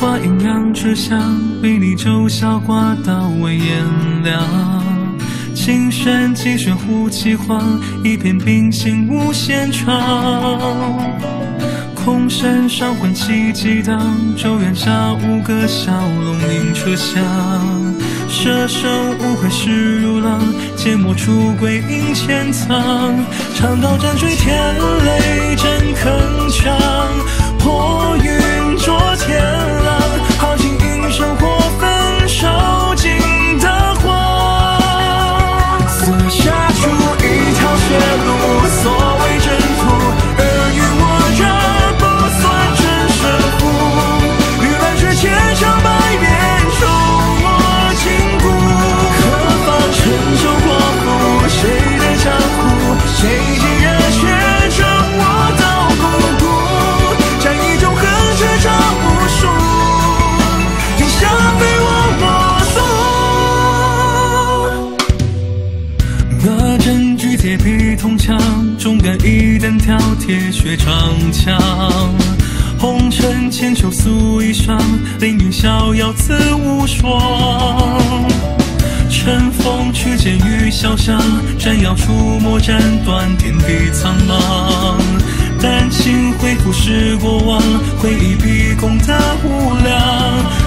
花阴阳之象，比你周宵挂到晚炎凉。清轩寄悬忽其荒，一片冰心无限长。空山上唤起激荡，骤然杀五个小龙吟车响。舍手无悔事如浪，芥末出归应潜藏。长刀斩坠天雷震铿锵，破云灼天狼，豪情映山火焚烧尽的荒。撕下出一条血路，所谓征服，尔虞我诈不算真胜负。与乱世千场百面，终我禁锢。何妨沉舟过府，谁的江湖？谁今人却？ 铁皮铜枪，忠肝义胆挑铁血长枪。红尘千秋素衣裳，凌云逍遥自无双。乘风去剑雨潇湘，斩妖除魔斩断天地苍茫。丹青恢复是过往，回忆逼宫的无量。